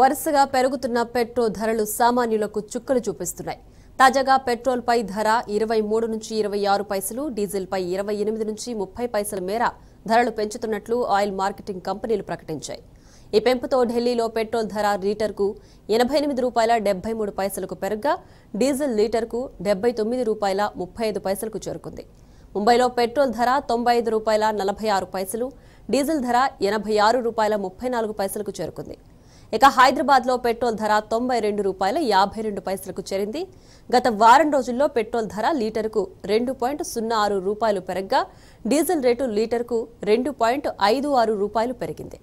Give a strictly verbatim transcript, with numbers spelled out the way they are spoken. వరుసగా పెరుగుతున్న పెట్రోల్ ధరలు సామాన్యులకు చుక్కలు చూపిస్తున్నాయి. తాజాగా పెట్రోల్ పై ధర ఇరవై మూడు నుంచి ఇరవై ఆరు పైసలు, డీజిల్ పై ఇరవై ఎనిమిది నుంచి ముప్పై పైసల మేర ధరలు పెంచుతున్నట్లు ఆయిల్ మార్కెటింగ్ కంపెనీలు ప్రకటించాయి. ఈ పెంపుతో ఢిల్లీలో పెట్రోల్ ధర లీటర్కు ఎనభై ఎనిమిది రూపాయల డెబ్బై మూడు పైసలకు పెరగగా డీజిల్ లీటర్కు డెబ్బై తొమ్మిది రూపాయల ముప్పై ఐదు పైసలకు చేరుకుంది. ముంబైలో పెట్రోల్ ధర తొంభై ఐదు రూపాయల నలభై ఆరు పైసలు, డీజిల్ ధర ఎనభై ఆరు రూపాయల ముప్పై నాలుగు పైసలకు చేరుకుంది. ఇక హైదరాబాద్లో పెట్రోల్ ధర తొంభై రెండు రూపాయల యాభై రెండు పైసలకు చేరింది. గత వారం రోజుల్లో పెట్రోల్ ధర లీటర్కు రెండు పాయింట్ సున్నా ఆరు రూపాయలు పెరగగా డీజిల్ రేటు లీటర్కు రెండు పాయింట్ ఐదు ఆరు రూపాయలు పెరిగింది.